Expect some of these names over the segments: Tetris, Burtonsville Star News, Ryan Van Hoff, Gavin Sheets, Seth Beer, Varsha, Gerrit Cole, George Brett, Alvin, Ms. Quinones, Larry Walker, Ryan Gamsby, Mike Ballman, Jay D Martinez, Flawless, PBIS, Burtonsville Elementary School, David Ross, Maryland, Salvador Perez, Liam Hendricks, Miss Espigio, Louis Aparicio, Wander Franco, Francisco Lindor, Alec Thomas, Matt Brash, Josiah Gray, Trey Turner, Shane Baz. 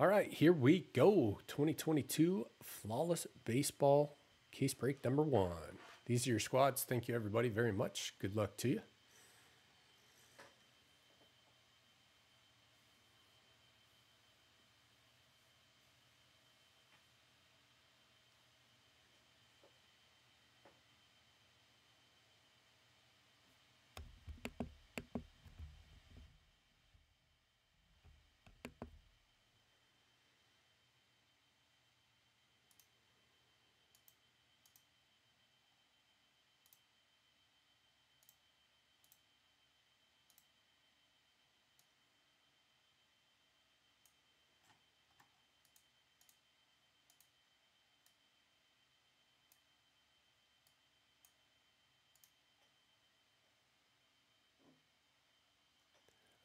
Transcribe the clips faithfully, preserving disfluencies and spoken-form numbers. All right, here we go. twenty twenty-two Flawless Baseball Case Break number one. These are your squads. Thank you, everybody, very much. Good luck to you.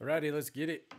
Alrighty, let's get it.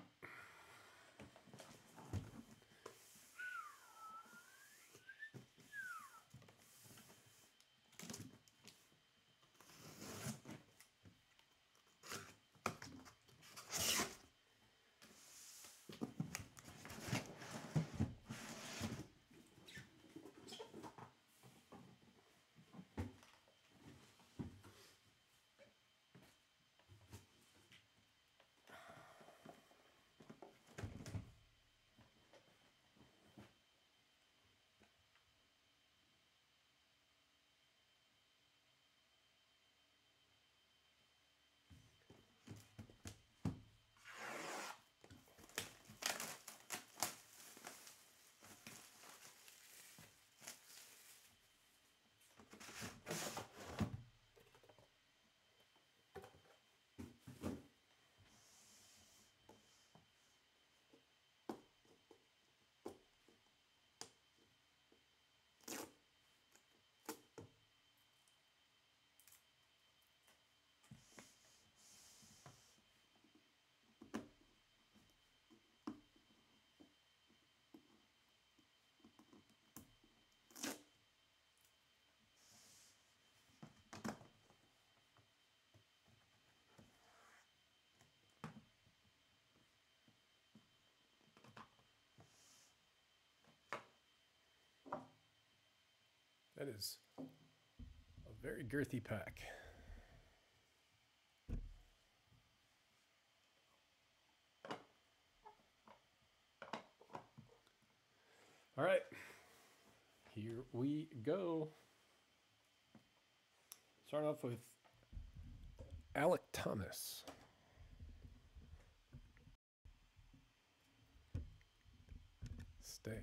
That is a very girthy pack. All right, here we go. Starting off with Alec Thomas. Stay.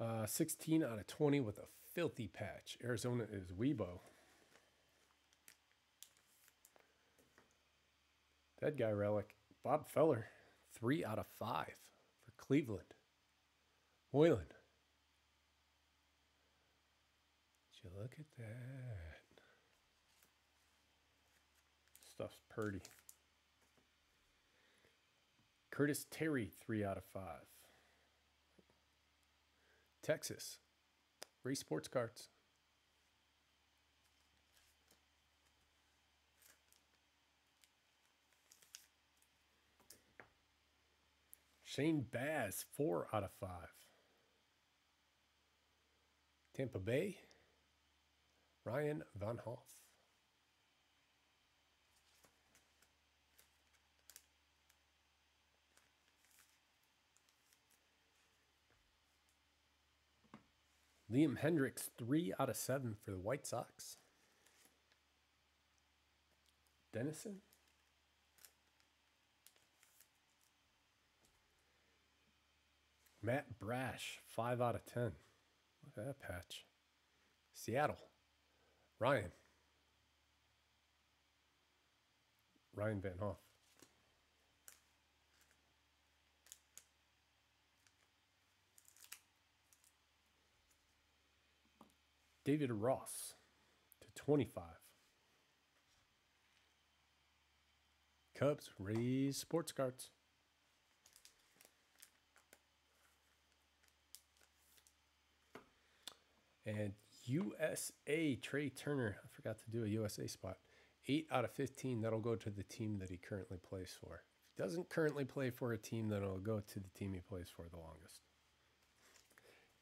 Uh, sixteen out of twenty with a filthy patch. Arizona is Weibo. Dead guy relic. Bob Feller, three out of five for Cleveland. Moylan. Did you look at that? Stuff's purdy. Curtis Terry, three out of five. Texas, Race Sports Cards. Shane Baz, four out of five. Tampa Bay, Ryan Van Hoff. Liam Hendricks, three out of seven for the White Sox. Dennison. Matt Brash, five out of ten. Look at that patch. Seattle. Ryan. Ryan Van Hoff. David Ross to twenty-five. Cubs, Rays Sports Cards. And U S A, Trey Turner, I forgot to do a U S A spot. eight out of fifteen, that'll go to the team that he currently plays for. If he doesn't currently play for a team, then it'll go to the team he plays for the longest.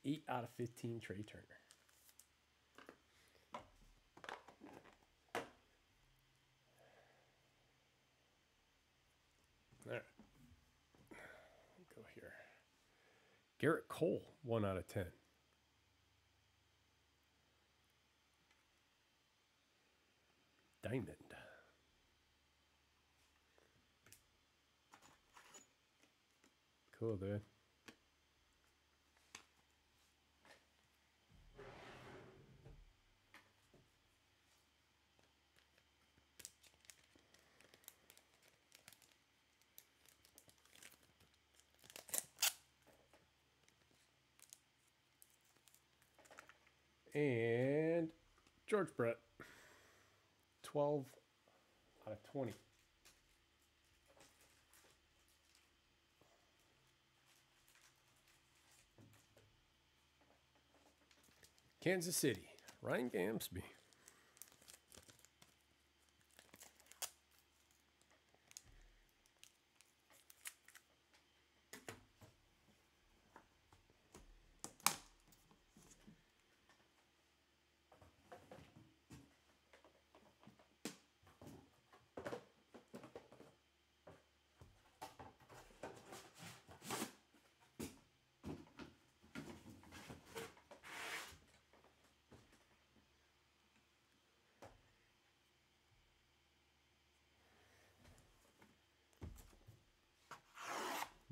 eight out of fifteen, Trey Turner. All right. Go here. Gerrit Cole, one out of ten. Diamond. Cool, dude. And George Brett, twelve out of twenty. Kansas City, Ryan Gamsby.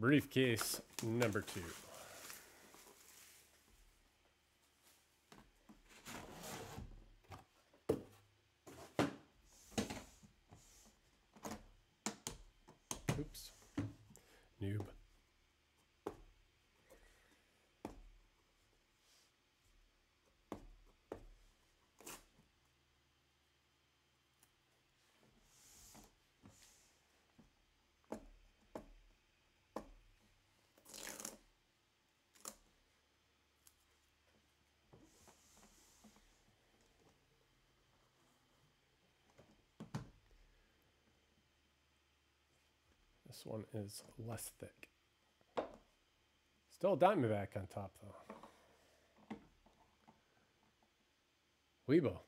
Briefcase number two. Oops. Noob. This one is less thick. Still a Diamondback on top, though. Weibo.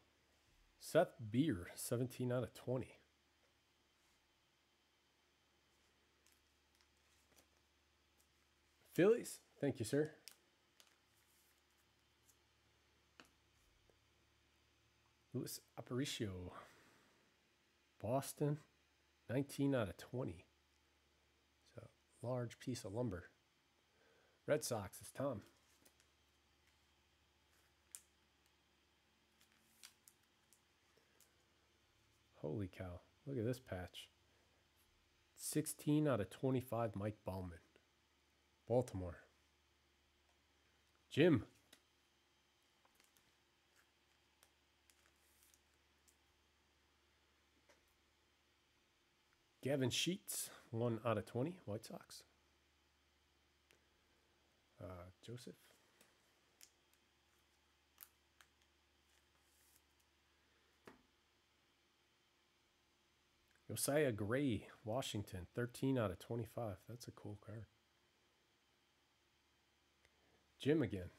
Seth Beer, seventeen out of twenty. Phillies, thank you, sir. Louis Aparicio. Boston, nineteen out of twenty. Large piece of lumber. Red Sox is Tom. Holy cow. Look at this patch. sixteen out of twenty-five, Mike Ballman. Baltimore. Jim. Gavin Sheets, one out of twenty, White Sox. Uh, Joseph. Josiah Gray, Washington, thirteen out of twenty-five. That's a cool card. Jim again.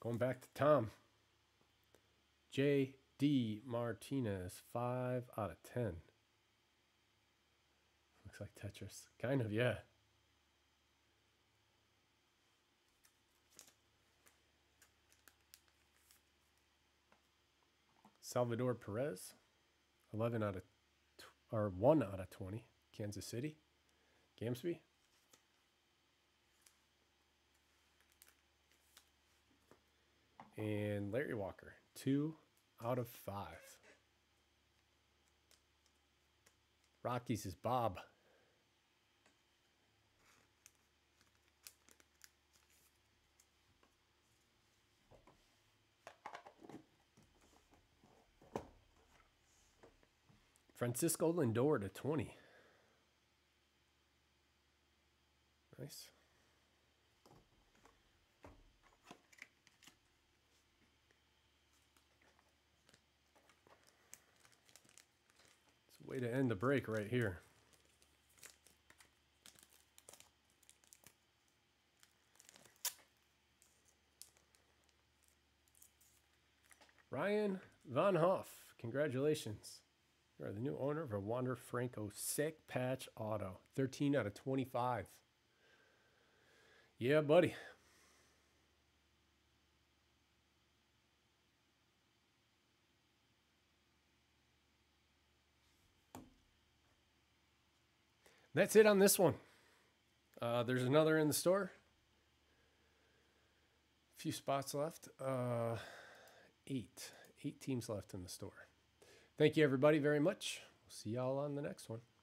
Going back to Tom. Jay D Martinez, five out of ten. Looks like Tetris. Kind of, yeah. Salvador Perez, eleven out of, or one out of twenty. Kansas City. Gamsby. And Larry Walker, two out of five. Rockies is Bob. Francisco Lindor to twenty. Nice. Way to end the break right here. Ryan Van Hoff, congratulations. You are the new owner of a Wander Franco sick patch auto. thirteen out of twenty-five. Yeah, buddy. That's it on this one. Uh, there's another in the store. A few spots left. Uh, eight. Eight teams left in the store. Thank you, everybody, very much. We'll see y'all on the next one.